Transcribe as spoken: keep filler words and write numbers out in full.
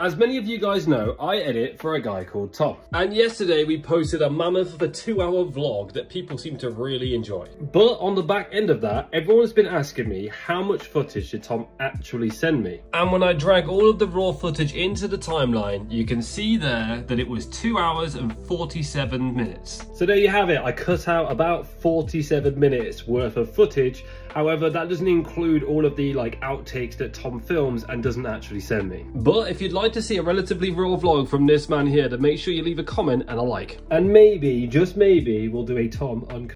As many of you guys know, I edit for a guy called Tom. And yesterday we posted a mammoth of a two hour vlog that people seem to really enjoy. But on the back end of that, everyone's been asking me how much footage did Tom actually send me? And when I drag all of the raw footage into the timeline, you can see there that it was two hours and forty-seven minutes. So there you have it. I cut out about forty-seven minutes worth of footage. However, that doesn't include all of the like outtakes that Tom films and doesn't actually send me. But if you'd like to see a relatively raw vlog from this man here, then make sure you leave a comment and a like. And maybe, just maybe, we'll do a Tom uncut.